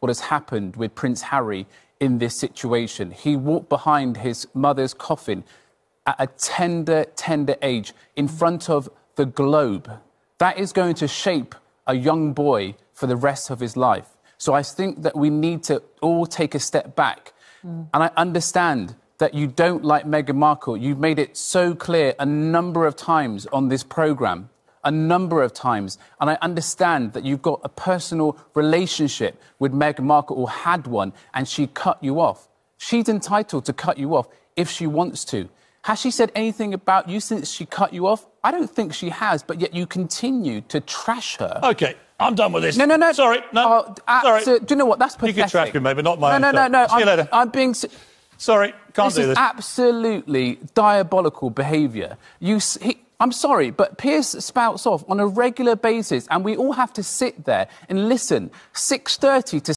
what has happened with Prince Harry in this situation. He walked behind his mother's coffin at a tender, tender age in front of the globe. That is going to shape a young boy for the rest of his life. So I think that we need to all take a step back. And I understand that you don't like Meghan Markle. You've made it so clear a number of times on this programme, a number of times. And I understand that you've got a personal relationship with Meghan Markle, or had one, and she cut you off. She's entitled to cut you off if she wants to. Has she said anything about you since she cut you off? I don't think she has, but yet you continue to trash her. OK. I'm done with this. No, no, no. Sorry. No. Sorry. Do you know what? That's pathetic. You can trash me, maybe, not my own. No, no, no, no. See you later. I'm being... Sorry, can't do this. This is absolutely diabolical behaviour. I'm sorry, but Piers spouts off on a regular basis, and we all have to sit there and listen. 6:30 to